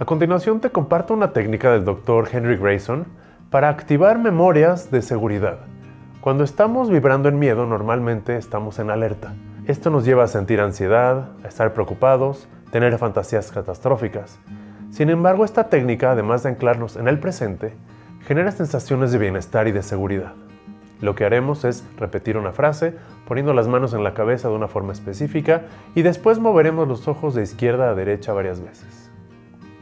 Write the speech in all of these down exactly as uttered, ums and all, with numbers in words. A continuación te comparto una técnica del doctor Henry Grayson para activar memorias de seguridad. Cuando estamos vibrando en miedo, normalmente estamos en alerta. Esto nos lleva a sentir ansiedad, a estar preocupados, tener fantasías catastróficas. Sin embargo, esta técnica, además de anclarnos en el presente, genera sensaciones de bienestar y de seguridad. Lo que haremos es repetir una frase, poniendo las manos en la cabeza de una forma específica, y después moveremos los ojos de izquierda a derecha varias veces.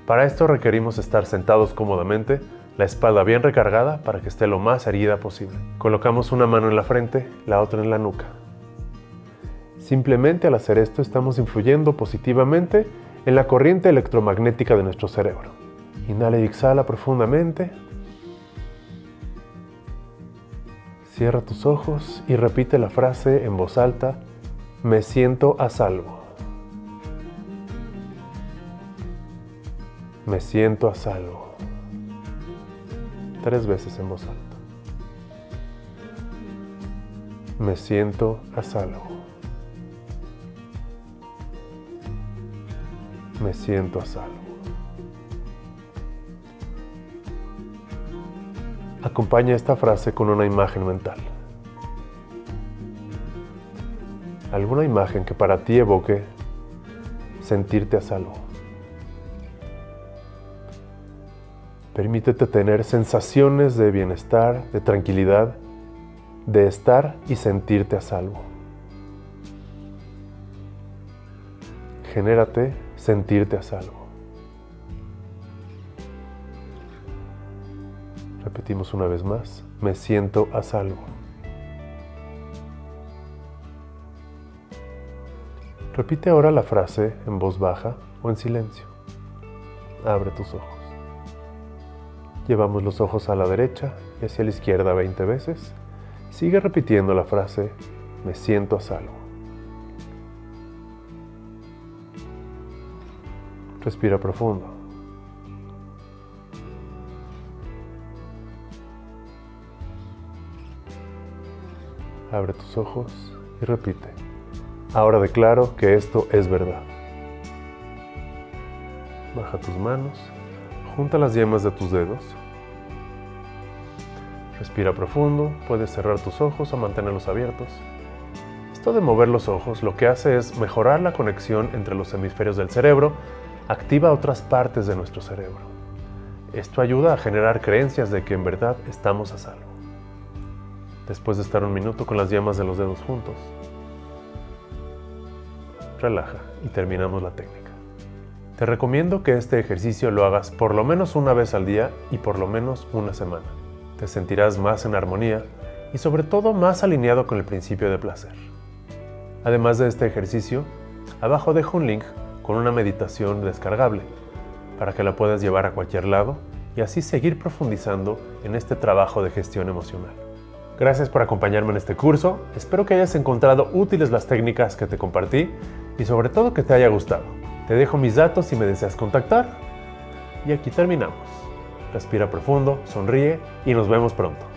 Para esto requerimos estar sentados cómodamente, la espalda bien recargada para que esté lo más erguida posible. Colocamos una mano en la frente, la otra en la nuca. Simplemente al hacer esto estamos influyendo positivamente en la corriente electromagnética de nuestro cerebro. Inhala y exhala profundamente. Cierra tus ojos y repite la frase en voz alta: me siento a salvo. Me siento a salvo. Tres veces en voz alta. Me siento a salvo. Me siento a salvo. Acompaña esta frase con una imagen mental. Alguna imagen que para ti evoque sentirte a salvo. Permítete tener sensaciones de bienestar, de tranquilidad, de estar y sentirte a salvo. Genérate sentirte a salvo. Repetimos una vez más: me siento a salvo. Repite ahora la frase en voz baja o en silencio. Abre tus ojos. Llevamos los ojos a la derecha y hacia la izquierda veinte veces. Sigue repitiendo la frase: me siento a salvo. Respira profundo. Abre tus ojos y repite: ahora declaro que esto es verdad. Baja tus manos. Junta las yemas de tus dedos. Respira profundo, puedes cerrar tus ojos o mantenerlos abiertos. Esto de mover los ojos lo que hace es mejorar la conexión entre los hemisferios del cerebro, activa otras partes de nuestro cerebro. Esto ayuda a generar creencias de que en verdad estamos a salvo. Después de estar un minuto con las yemas de los dedos juntos, relaja y terminamos la técnica. Te recomiendo que este ejercicio lo hagas por lo menos una vez al día y por lo menos una semana. Te sentirás más en armonía y sobre todo más alineado con el principio de placer. Además de este ejercicio, abajo dejo un link con una meditación descargable para que la puedas llevar a cualquier lado y así seguir profundizando en este trabajo de gestión emocional. Gracias por acompañarme en este curso, espero que hayas encontrado útiles las técnicas que te compartí y sobre todo que te haya gustado. Te dejo mis datos si me deseas contactar. Y aquí terminamos. Respira profundo, sonríe y nos vemos pronto.